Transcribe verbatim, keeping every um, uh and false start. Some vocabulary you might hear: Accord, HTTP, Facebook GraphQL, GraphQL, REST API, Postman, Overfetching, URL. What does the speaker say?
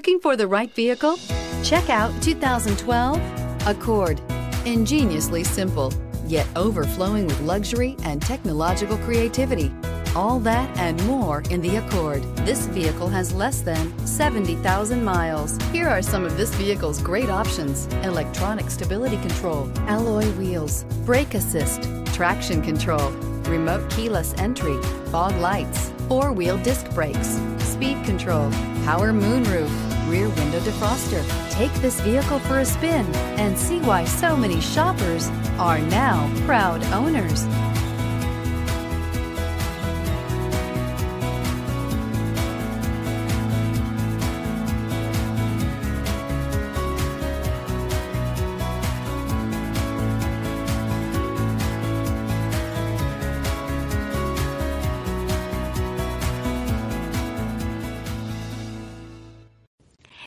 Looking for the right vehicle? Check out two thousand twelve Accord. Ingeniously simple, yet overflowing with luxury and technological creativity. All that and more in the Accord. This vehicle has less than seventy thousand miles. Here are some of this vehicle's great options: electronic stability control, alloy wheels, brake assist, traction control, remote keyless entry, fog lights, four-wheel disc brakes, speed control, power moonroof, rear window defroster. Take this vehicle for a spin and see why so many shoppers are now proud owners.